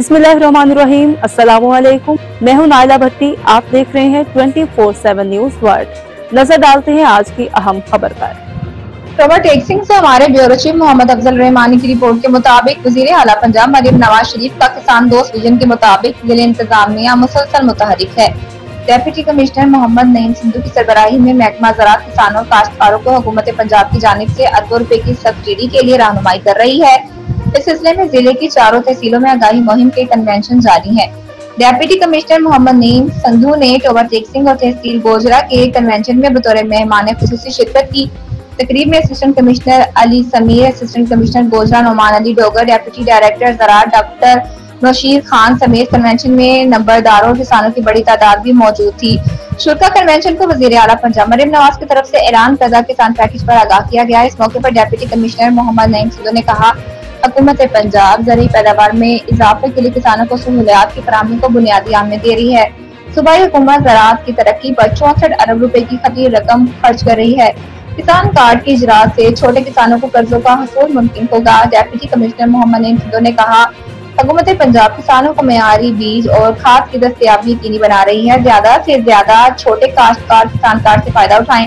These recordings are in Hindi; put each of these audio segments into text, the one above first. बिस्मिल्लाहिर्रहमानिर्रहीम, अस्सलामुअलैकुम। मैं हूं नायला भट्टी, आप देख रहे हैं 24/7 न्यूज वर्ल्ड। नजर डालते हैं आज की अहम खबर पर। खबर टेक्सिंग से हमारे ब्यूरो चीफ मोहम्मद अफ़ज़ल रहमानी की रिपोर्ट के मुताबिक वज़ीर आला पंजाब मरियम नवाज शरीफ का किसान दोस्त विजन के मुताबिक जिले इंतजामिया मुसलसल मुतहरिक है। डेप्यूटी कमिश्नर मोहम्मद नईम सिंधु की सरबराही में महकमा ज़राअत किसानों और काश्तकारों को हुकूमत पंजाब की जानिब से अरबों रुपए की सब्सिडी के लिए रहनुमाई कर रही है। इस सिलसिले में जिले की चारों तहसीलों में आगाही मुहिम के कन्वेंशन जारी है। डेप्यूटी कमिश्नर मोहम्मद नईम सिंधु ने टोबर टेक्सिंग और तहसील गोजरा के कन्वेंशन में बतौर मेहमान खुसूसी शिरकत की। तकरीब में assistant commissioner Ali Sameer, assistant commissioner Gojra Noman Ali Dogar, deputy director ज़राअत डॉक्टर नौशीर खान समेत कन्वेंशन में नंबरदारों और किसानों की बड़ी तादाद भी मौजूद थी। शुरा कन्वेंशन को वज़ीर आला पंजाब मरियम नवाज की तरफ से ऐलान करदा किसान पैकेज पर आगाह किया गया। इस मौके पर डेप्यूटी कमिश्नर मोहम्मद नईम सिंधु ने कहा, हुकूमत पंजाब ज़रूरी पैदावार में इजाफे के लिए किसानों को सहूलियात की फराहमी को बुनियादी अहमियत दे रही है। सूबाई हुकूमत ज़राअत की तरक्की पर 64 अरब रुपए की खतीर रकम खर्च कर रही है। किसान कार्ड की इजरात से छोटे किसानों को कर्जों का हसूल मुमकिन होगा। डेप्यूटी कमिश्नर मोहम्मद नईम सिंधु ने कहा, हुकूमत पंजाब किसानों को मयारी बीज और खाद की दस्तयाबी यकीनी बना रही है। ज्यादा से ज्यादा छोटे काश्तकार किसान कार्ड से फायदा उठाएं।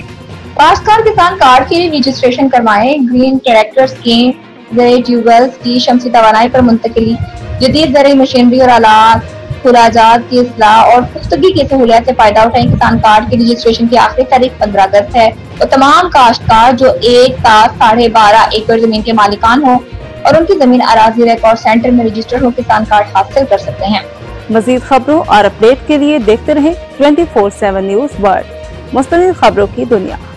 काश्तकार किसान कार्ड के लिए रजिस्ट्रेशन करवाएं। ग्रीन कैरेक्टर स्कीम जरिए ट्यूबवेल्स की शमसी तवानाई पर मुंतकली, जदीद जरिए मशीनरी और आलात, खुराजात की असलाह और पुख्तगी की सहूलियत से फायदा उठाएं। किसान कार्ड के रजिस्ट्रेशन की आखिरी तारीख 15 अगस्त है और तमाम काश्तकार जो 1 से 12.5 एकड़ जमीन के मालिकान हों और उनकी जमीन अराजी रिकॉर्ड सेंटर में रजिस्टर हो किसान कार्ड हासिल कर सकते हैं। मजीद खबरों और अपडेट के लिए देखते रहें 24/7 न्यूज वर्ल्ड, मुस्तनिद खबरों की दुनिया।